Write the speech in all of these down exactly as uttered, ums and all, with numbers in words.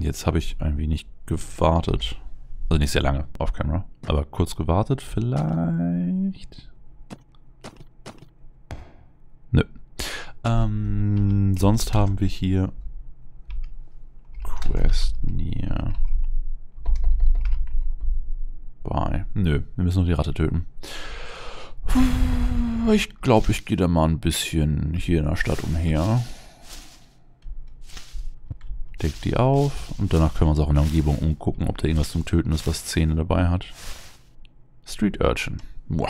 Jetzt habe ich ein wenig gewartet. Also nicht sehr lange, off-camera. Aber kurz gewartet vielleicht. Nö. Ähm, sonst haben wir hier Quest near by. Nö, wir müssen noch die Ratte töten. Ich glaube, ich gehe da mal ein bisschen hier in der Stadt umher. Deck die auf und danach können wir uns auch in der Umgebung umgucken, ob da irgendwas zum Töten ist, was Zähne dabei hat. Street Urchin. Wie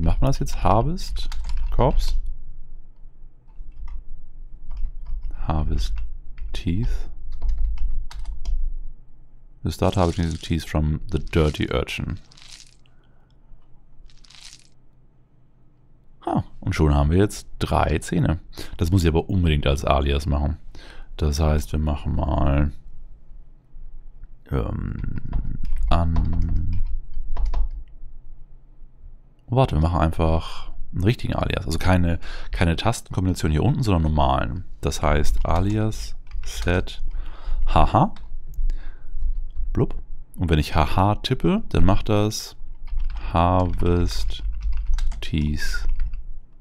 macht man das jetzt? Harvest? Corps? Harvest Teeth. The start harvesting the teeth from the Dirty Urchin. Ah, und schon haben wir jetzt drei Zähne. Das muss ich aber unbedingt als Alias machen. Das heißt, wir machen mal ähm, an... Oh, warte, wir machen einfach einen richtigen Alias. Also keine, keine Tastenkombination hier unten, sondern normalen. Das heißt, Alias set haha blub. Und wenn ich haha tippe, dann macht das Harvest Teeth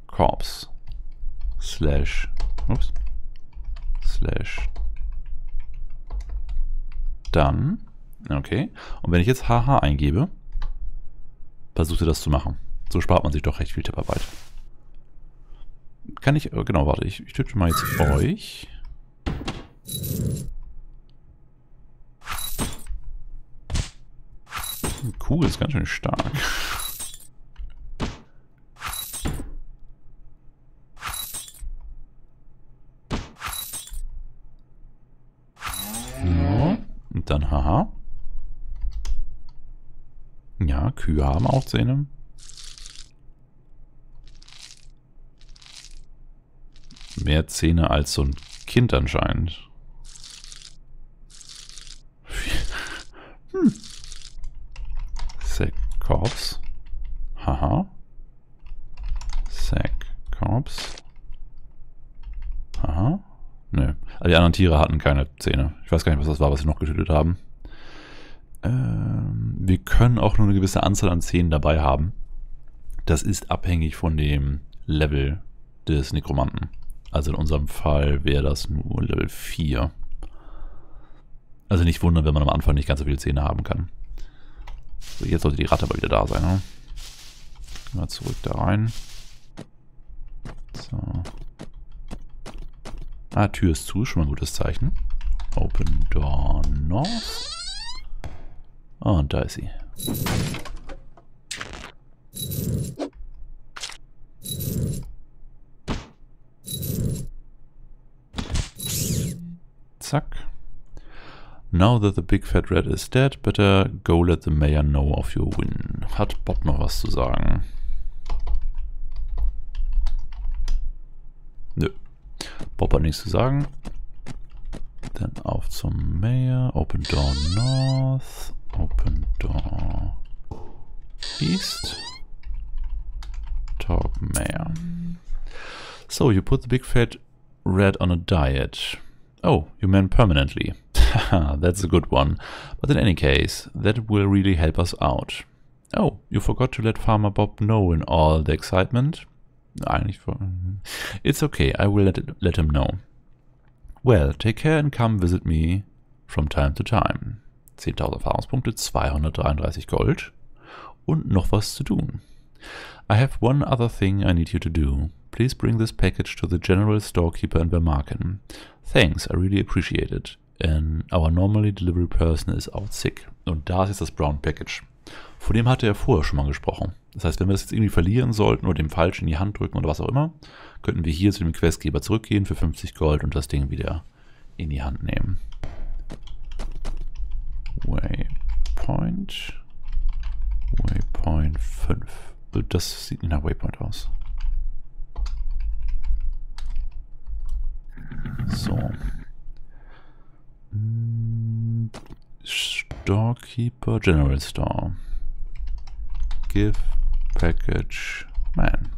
Corps slash ups, slash dann okay. Und wenn ich jetzt haha eingebe, versucht ihr das zu machen. So spart man sich doch recht viel Tipparbeit. Kann ich, genau, warte, ich, ich tippe mal jetzt euch. Cool, ist ganz schön stark. Ja, und dann haha. Ja, Kühe haben auch Zähne. Mehr Zähne als so ein Kind anscheinend. Hm. Sack Corps. Haha. Sack Corps. Haha. Nö. Also die anderen Tiere hatten keine Zähne. Ich weiß gar nicht, was das war, was sie noch getötet haben. Ähm, wir können auch nur eine gewisse Anzahl an Zähnen dabei haben. Das ist abhängig von dem Level des Nekromanten. Also in unserem Fall wäre das nur Level vier. Also nicht wundern, wenn man am Anfang nicht ganz so viele Zähne haben kann. So, jetzt sollte die Ratte aber wieder da sein. Ne? Mal zurück da rein. So. Ah, Tür ist zu, schon mal ein gutes Zeichen. Open Door North. Und da ist sie. Zack. Now that the big fat rat is dead, better go let the mayor know of your win. Hat Bob noch was zu sagen? Nö. Bob hat nichts zu sagen. Dann auf zum Mayor. Open Door North. Open Door East. Talk Mayor. So, you put the big fat rat on a diet. Oh, you meant permanently. That's a good one. But in any case, that will really help us out. Oh, you forgot to let Farmer Bob know in all the excitement? Eigentlich for... It's okay, I will let, it, let him know. Well, take care and come visit me from time to time. zehntausend Erfahrungspunkte, zweihundertdreiunddreißig Gold und noch was zu tun. I have one other thing I need you to do. Please bring this package to the general storekeeper in Belmarken. Thanks, I really appreciate it. And our normally delivery person is out sick. Und da ist jetzt das Brown Package. Von dem hatte er vorher schon mal gesprochen. Das heißt, wenn wir das jetzt irgendwie verlieren sollten oder dem Falschen in die Hand drücken oder was auch immer, könnten wir hier zu dem Questgeber zurückgehen für fünfzig Gold und das Ding wieder in die Hand nehmen. Waypoint. Waypoint fünf. Das sieht nicht nach Waypoint aus. So. Storekeeper, General Store. Give package man.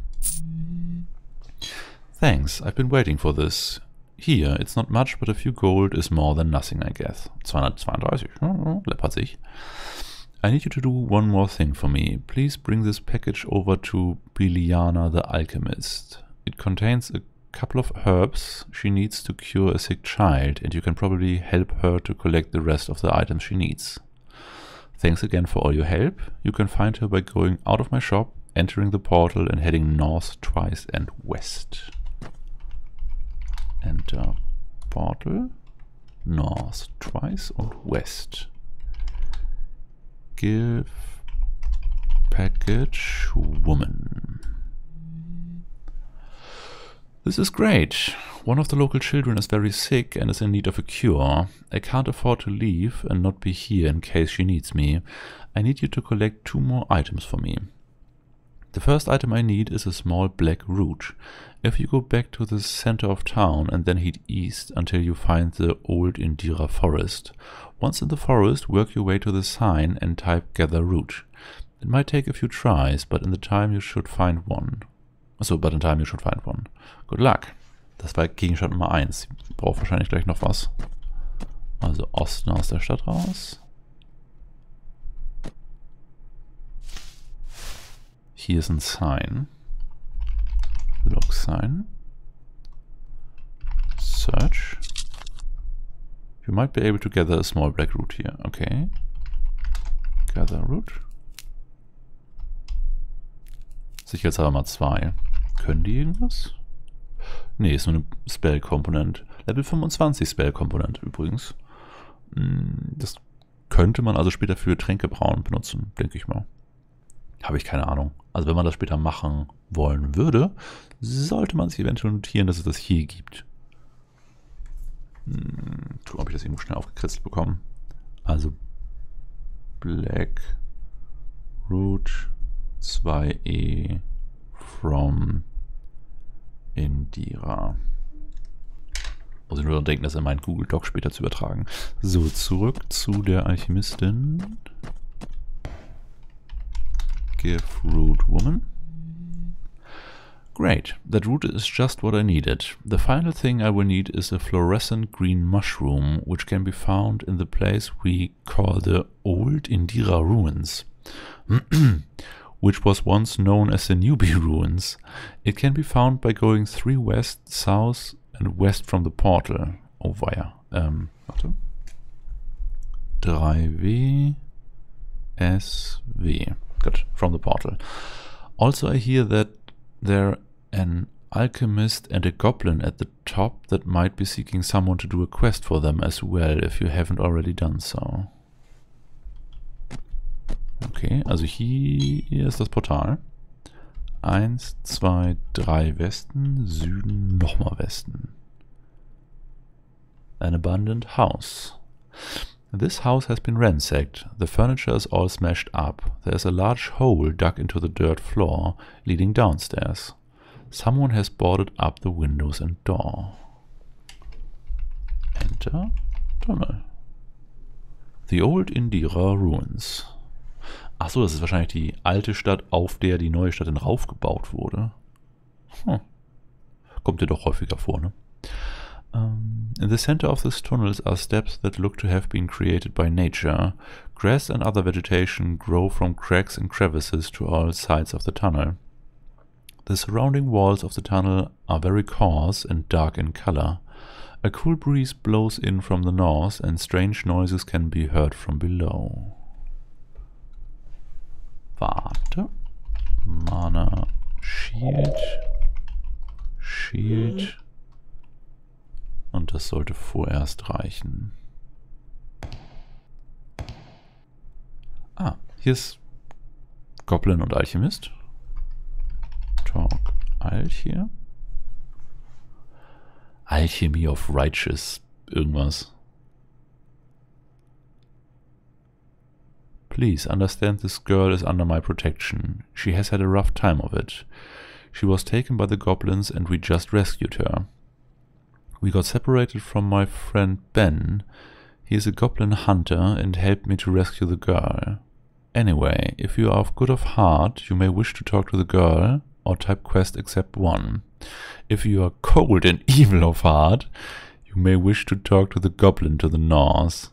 Thanks, I've been waiting for this. Hier, it's not much, but a few gold is more than nothing, I guess. zweihundertzweiunddreißig, hm, läppert sich. I need you to do one more thing for me. Please bring this package over to Biliana the Alchemist. It contains a couple of herbs she needs to cure a sick child, and you can probably help her to collect the rest of the items she needs. Thanks again for all your help. You can find her by going out of my shop, entering the portal and heading north twice and west. Enter Portal, north twice und west. Give package woman. This is great. One of the local children is very sick and is in need of a cure. I can't afford to leave and not be here in case she needs me. I need you to collect two more items for me. The first item I need is a small black root. If you go back to the center of town and then head east until you find the old Indira Forest. Once in the forest, work your way to the sign and type gather root. It might take a few tries, but in the time you should find one. Achso, but in time you should find one. Good luck. Das war Gegenstand Nummer eins. Ich brauche wahrscheinlich gleich noch was. Also Osten aus der Stadt raus. Hier ist ein Sign. Log Sign. Search. You might be able to gather a small black root here. Okay. Gather root. Sicherheitshalber mal zwei. Können die irgendwas? Ne, ist nur eine Spell-Komponent. Level fünfundzwanzig Spell-Komponent übrigens. Das könnte man also später für Tränke brauen benutzen, denke ich mal. Habe ich keine Ahnung. Also wenn man das später machen wollen würde, sollte man sich eventuell notieren, dass es das hier gibt. Hm, ob ich das irgendwo schnell aufgekritzelt bekomme. Also Black Root zwei E from Indira. Muss ich nur daran denken, das in meinen Google Doc später zu übertragen. So, zurück zu der Alchemistin. Give root woman. Great, that root is just what I needed. The final thing I will need is a fluorescent green mushroom, which can be found in the place we call the Old Indira Ruins, which was once known as the Newbie Ruins. It can be found by going three west, south and west from the portal. Oh, via. Ähm, warte. drei W S W. Good, from the portal. Also I hear that there an alchemist and a goblin at the top that might be seeking someone to do a quest for them as well, if you haven't already done so. Okay, also hier ist das Portal. Eins, zwei, drei Westen, Süden, nochmal Westen. An abandoned house. This house has been ransacked. The furniture is all smashed up. There is a large hole dug into the dirt floor, leading downstairs. Someone has boarded up the windows and door. Enter Tunnel. The Old Indira Ruins. Achso, das ist wahrscheinlich die alte Stadt, auf der die neue Stadt hinaufgebaut wurde. Hm. Kommt dir doch häufiger vor, ne? Um, in the center of this tunnels are steps that look to have been created by nature. Grass and other vegetation grow from cracks and crevices to all sides of the tunnel. The surrounding walls of the tunnel are very coarse and dark in color. A cool breeze blows in from the north and strange noises can be heard from below. Warte. Mana Shield. Shield. Und das sollte vorerst reichen. Ah, hier ist Goblin und Alchemist. Talk Alch hier. Alchemy of Righteous. Irgendwas. Please understand this girl is under my protection. She has had a rough time of it. She was taken by the goblins and we just rescued her. We got separated from my friend Ben. He is a goblin hunter and helped me to rescue the girl. Anyway, if you are of good of heart, you may wish to talk to the girl or type quest except one. If you are cold and evil of heart, you may wish to talk to the goblin to the north.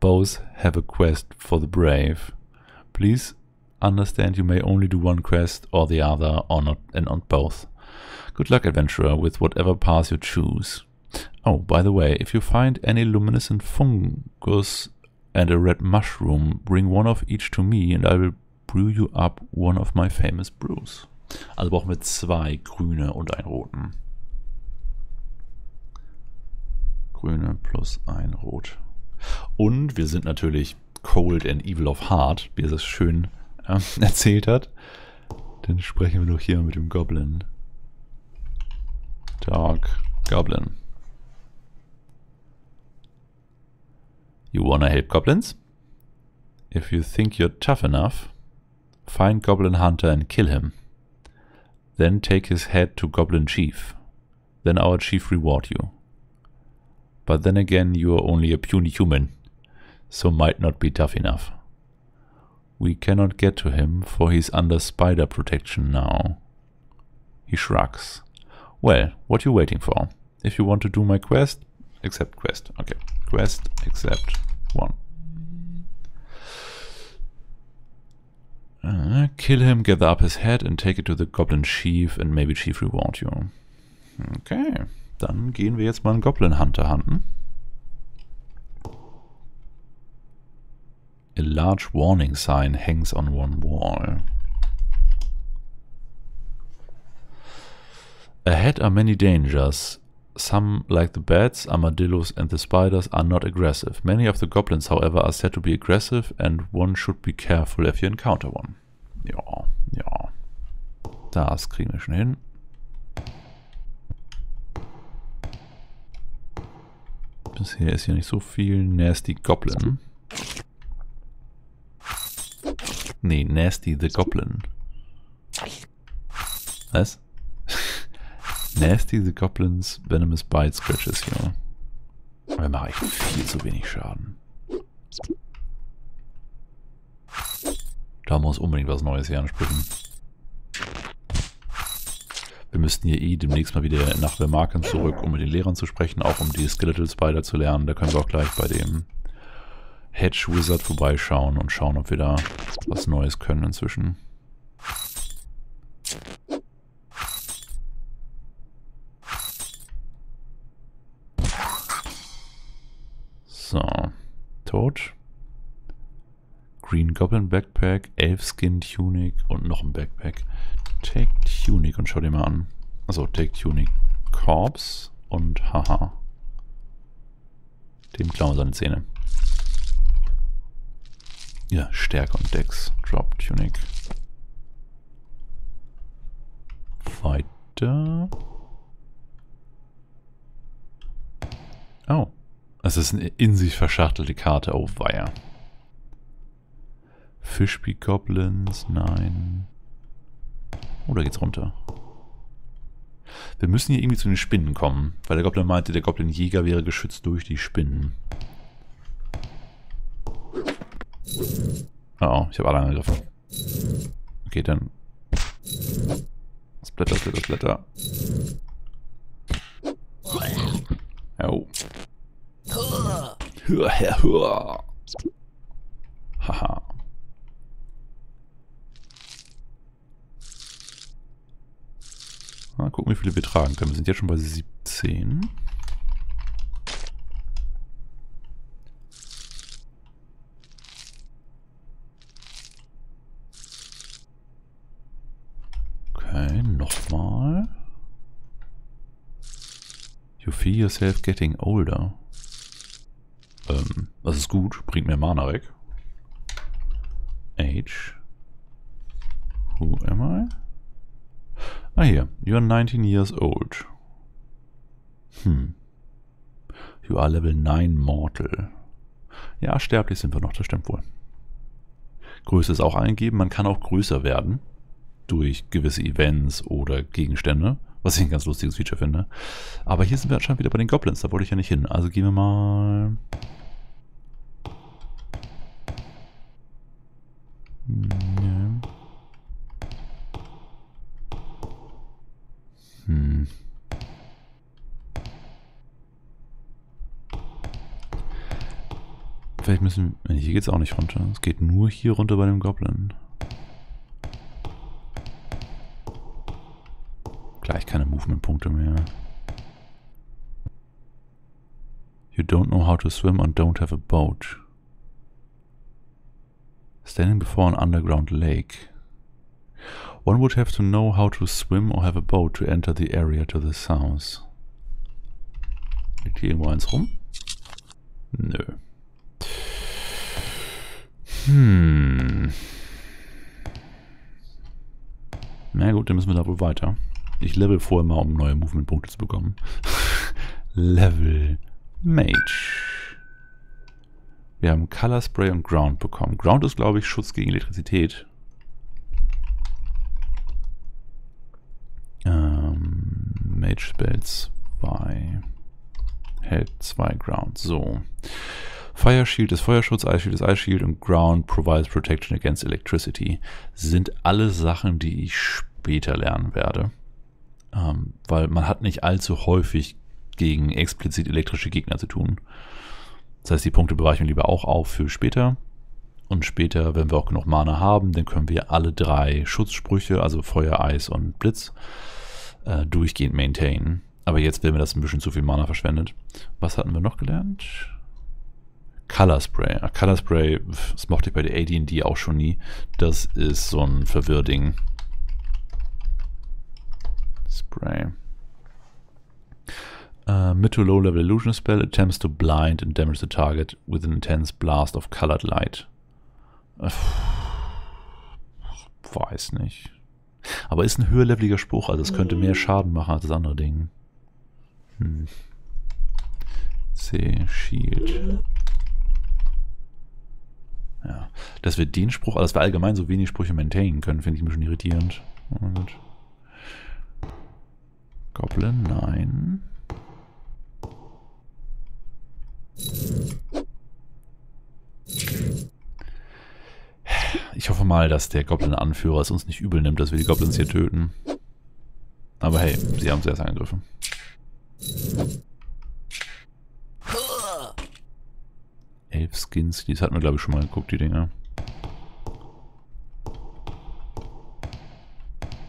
Both have a quest for the brave. Please understand you may only do one quest or the other, or not, and on both. Good luck, adventurer, with whatever path you choose. Oh, by the way, if you find any luminescent fungus and a red mushroom, bring one of each to me and I will brew you up one of my famous brews. Also brauchen wir zwei grüne und einen roten. Grüne plus ein rot. Und wir sind natürlich cold and evil of heart, wie er es schön äh, erzählt hat. Dann sprechen wir doch hier mit dem Goblin. Dark Goblin. You wanna help goblins? If you think you're tough enough, find Goblin Hunter and kill him. Then take his head to Goblin Chief. Then our chief reward you. But then again, you are only a puny human, so might not be tough enough. We cannot get to him, for he's under spider protection now. He shrugs. Well, what are you waiting for? If you want to do my quest, accept quest. Okay, quest, accept one. Uh, kill him, gather up his head and take it to the Goblin Chief and maybe Chief reward you. Okay, dann gehen wir jetzt mal einen Goblin Hunter hunten. A large warning sign hangs on one wall. Ahead are many dangers. Some, like the bats, armadillos and the spiders, are not aggressive. Many of the goblins, however, are said to be aggressive and one should be careful if you encounter one. Ja, ja. Das kriegen wir schon hin. Bisher ist hier nicht so viel. Nasty Goblin. Nee, Nasty the Goblin. Was? Nasty the Goblins Venomous Bite Scratches hier. Aber mache ich viel zu wenig Schaden. Da muss unbedingt was Neues hier ansprechen. Wir müssten hier eh demnächst mal wieder nach Belmarken zurück, um mit den Lehrern zu sprechen, auch um die Skeletal Spider zu lernen. Da können wir auch gleich bei dem Hedge Wizard vorbeischauen und schauen, ob wir da was Neues können inzwischen. So, tot. Green Goblin Backpack, Elf Skin Tunic und noch ein Backpack. Take Tunic und schau dir mal an. Also Take Tunic Corpse und haha. Dem klauen wir seine Zähne. Ja, Stärke und Dex. Drop Tunic. Weiter. Oh. Es ist eine in sich verschachtelte Karte. Oh, weia. Fishbee Goblins, nein. Oh, da geht's runter. Wir müssen hier irgendwie zu den Spinnen kommen, weil der Goblin meinte, der Goblin-Jäger wäre geschützt durch die Spinnen. Oh, oh, ich habe alle angegriffen. Okay, dann. Splatter, Splatter, Splatter. Oh. Haha. Mal gucken, wie viele wir tragen können. Wir sind jetzt schon bei siebzehn. Okay, nochmal. You feel yourself getting older. Das ist gut, bringt mir Mana weg. Age. Who am I? Ah, hier. You are nineteen years old. Hm. You are level nine mortal. Ja, sterblich sind wir noch, das stimmt wohl. Größe ist auch eingegeben. Man kann auch größer werden. Durch gewisse Events oder Gegenstände. Was ich ein ganz lustiges Feature finde. Aber hier sind wir anscheinend wieder bei den Goblins. Da wollte ich ja nicht hin. Also gehen wir mal... Hm. vielleicht müssen wir... Hier geht's auch nicht runter. Es geht nur hier runter bei dem Goblin. Gleich keine Movement-Punkte mehr. You don't know how to swim and don't have a boat. Standing before an underground lake. One would have to know how to swim or have a boat to enter the area to the south. Liegt hier irgendwo eins rum? Nö. Hm. Na gut, dann müssen wir da wohl weiter. Ich level vorher mal, um neue Movement-Punkte zu bekommen. Level Mage. Wir haben Color Spray und Ground bekommen. Ground ist, glaube ich, Schutz gegen Elektrizität. Ähm, Mage Spell zwei. Hält zwei Ground. So. Fire Shield ist Feuerschutz, Eis Shield ist Eis Shield und Ground provides protection against electricity. Sind alle Sachen, die ich später lernen werde. Ähm, weil man hat nicht allzu häufig gegen explizit elektrische Gegner zu tun. Das heißt, die Punkte bewahre ich mir lieber auch auf für später. Und später, wenn wir auch genug Mana haben, dann können wir alle drei Schutzsprüche, also Feuer, Eis und Blitz, äh, durchgehend maintainen. Aber jetzt wäre mir das ein bisschen zu viel Mana verschwendet. Was hatten wir noch gelernt? Color Spray. Ach, Color Spray, das mochte ich bei der A D und D auch schon nie. Das ist so ein Verwirrding. Spray. Uh, mid to low level illusion spell attempts to blind and damage the target with an intense blast of colored light. Äh, weiß nicht. Aber ist ein höherleveliger Spruch, also es könnte mehr Schaden machen als das andere Ding. Hm. C, Shield. Ja. Dass wir den Spruch, also dass wir allgemein so wenig Sprüche maintainen können, finde ich ein bisschen irritierend. Oh, gut. Goblin, nein. Ich hoffe mal, dass der Goblin-Anführer es uns nicht übel nimmt, dass wir die Goblins hier töten. Aber hey, sie haben zuerst angegriffen. Elf Skin Tunic, das hatten wir glaube ich schon mal geguckt, die Dinger.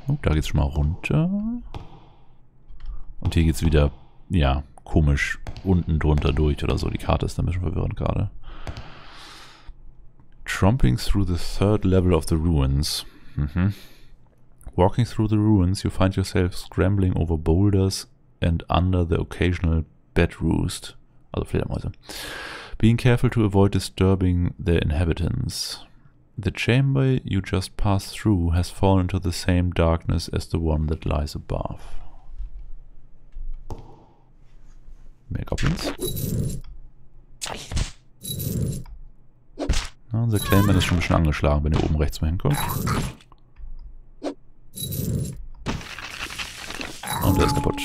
Oh, da geht's schon mal runter. Und hier geht's wieder, ja, komisch unten drunter durch oder so. Die Karte ist ein bisschen verwirrend gerade. Tromping through the third level of the ruins. Mhm. Walking through the ruins, you find yourself scrambling over boulders and under the occasional bedroost. Also Fledermäuse. Being careful to avoid disturbing their inhabitants. The chamber you just passed through has fallen into the same darkness as the one that lies above. Mehr Goblins. Na, unser Clayman ist schon ein bisschen angeschlagen, wenn ihr oben rechts mal hinguckt. Und der ist kaputt.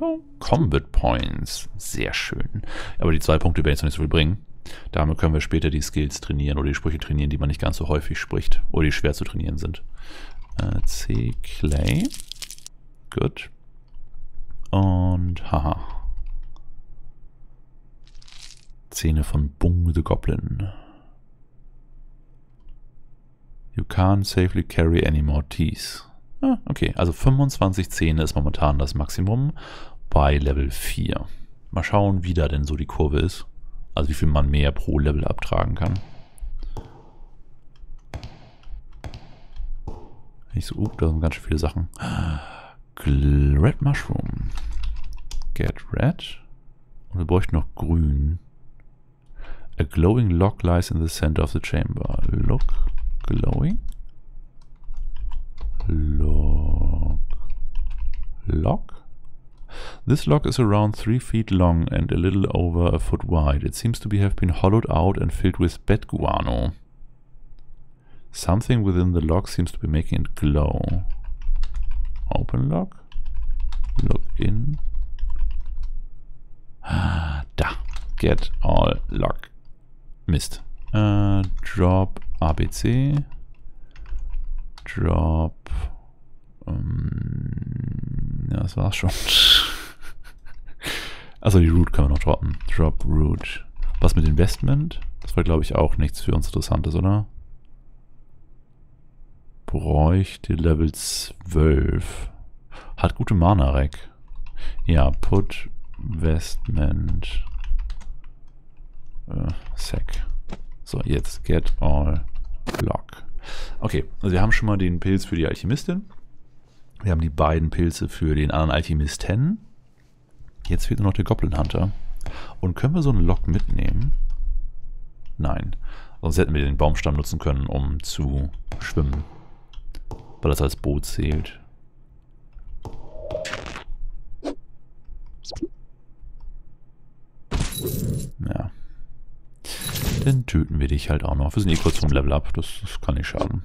Oh, Combat Points. Sehr schön. Aber die zwei Punkte werden jetzt noch nicht so viel bringen. Damit können wir später die Skills trainieren oder die Sprüche trainieren, die man nicht ganz so häufig spricht. Oder die schwer zu trainieren sind. Äh, C. Clay. Gut. Und haha. Szene von Bung the Goblin. You can't safely carry any more teeth. Ah, okay, also fünfundzwanzig Zähne ist momentan das Maximum bei Level vier. Mal schauen, wie da denn so die Kurve ist. Also wie viel man mehr pro Level abtragen kann. Ich so, uh, da sind ganz schön viele Sachen. Red Mushroom. Get Red. Und wir bräuchten noch Grün. A glowing log lies in the center of the chamber. Log. Glowing. Log. Log. This log is around three feet long and a little over a foot wide. It seems to be have been hollowed out and filled with bed guano. Something within the log seems to be making it glow. Open log. Log in. Ah, da. Get all log. Mist. Uh, drop A B C. Drop. Um, ja, das war's schon. Also die Root können wir noch droppen. Drop Root. Was mit Investment? Das war, glaube ich, auch nichts für uns Interessantes, oder? Bräuchte Level zwölf. Hat gute Mana-Rack. Ja, Put, Investment, äh, Sack. So, jetzt Get All Block. Okay, also wir haben schon mal den Pilz für die Alchemistin. Wir haben die beiden Pilze für den anderen Alchemisten. Jetzt fehlt nur noch der Goblin Hunter. Und können wir so einen Lock mitnehmen? Nein. Sonst hätten wir den Baumstamm nutzen können, um zu schwimmen. Weil das als Boot zählt. Ja. Dann töten wir dich halt auch noch. Wir sind eh kurz vom Level Up. Das, das kann nicht schaden.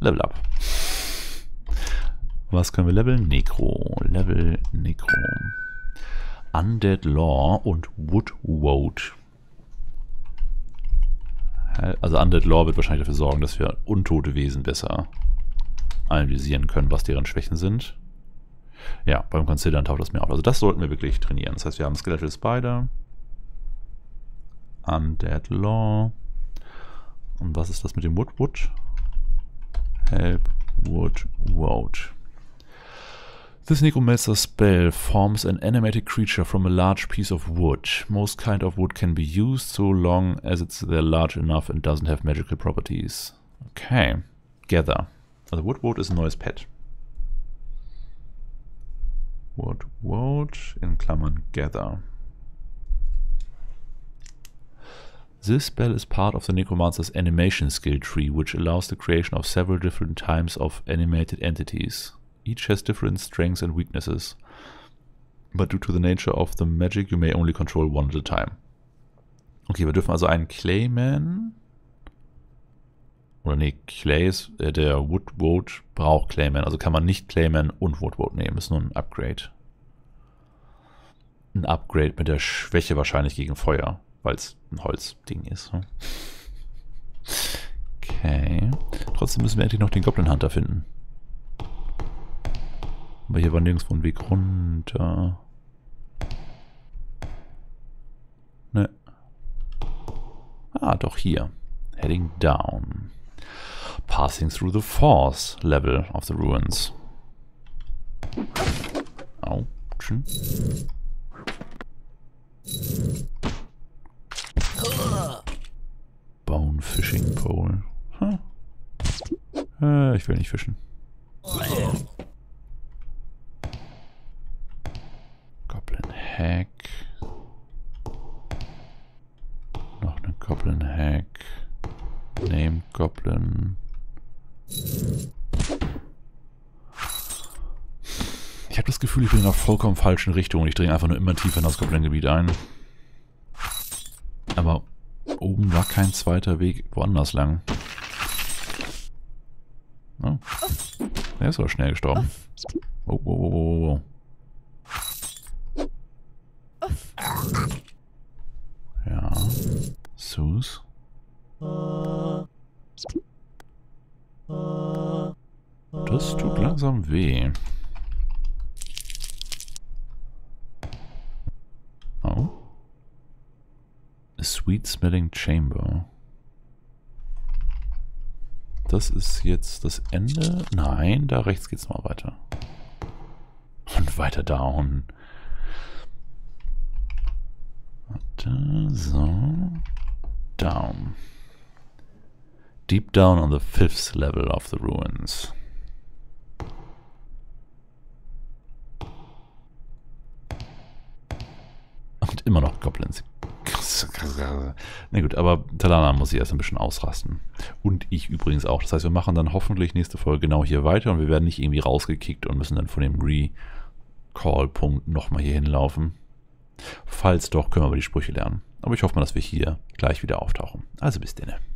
Level Up. Was können wir leveln? Necro. Level Necro. Undead Law und Wood Woad. Also Undead Law wird wahrscheinlich dafür sorgen, dass wir untote Wesen besser analysieren können, was deren Schwächen sind. Ja, beim Concealern taucht das mir auf. Also das sollten wir wirklich trainieren. Das heißt, wir haben Skeletal Spider, Undead Law. Und was ist das mit dem Wood Woad? Help Wood Woad. This Necromancer spell forms an animated creature from a large piece of wood. Most kind of wood can be used so long as it's there large enough and doesn't have magical properties. Okay. Gather. Also Wood Woad ist ein neues Pet. Wood Woad in Klammern Gather. This spell is part of the Necromancer's animation skill tree, which allows the creation of several different types of animated entities. Each has different strengths and weaknesses, but due to the nature of the magic, you may only control one at a time. Okay, wir dürfen also einen Clayman, oder nee, Clay ist, äh, der Wood Woad braucht Clayman, also kann man nicht Clayman und Wood Woad nehmen, ist nur ein Upgrade. Ein Upgrade mit der Schwäche wahrscheinlich gegen Feuer, weil es ein Holzding ist. Hm? Okay. Trotzdem müssen wir endlich noch den Goblin Hunter finden. Aber hier war nirgendwo ein Weg runter. Ne. Ah, doch hier. Heading down. Passing through the force level of the ruins. Autschen. Bone-Fishing-Pole. Hm. Äh, ich will nicht fischen. Goblin-Hack. Noch eine Goblin-Hack. Name Goblin. Ich habe das Gefühl, ich bin in einer vollkommen falschen Richtung und ich dringe einfach nur immer tiefer in das Goblin-Gebiet ein. Aber oben war kein zweiter Weg woanders lang. Oh. Der ist aber schnell gestorben. Oh, oh, oh, oh, oh. Ja. Sus. Das tut langsam weh. Oh. Sweet Smelling Chamber. Das ist jetzt das Ende. Nein, da rechts geht's mal weiter. Und weiter down. Warte, so. Down. Deep down on the fifth level of the ruins. Und immer noch Goblins. Na gut, aber Talana muss sich erst ein bisschen ausrasten. Und ich übrigens auch. Das heißt, wir machen dann hoffentlich nächste Folge genau hier weiter und wir werden nicht irgendwie rausgekickt und müssen dann von dem Recall-Punkt nochmal hier hinlaufen. Falls doch, können wir aber die Sprüche lernen. Aber ich hoffe mal, dass wir hier gleich wieder auftauchen. Also bis denne.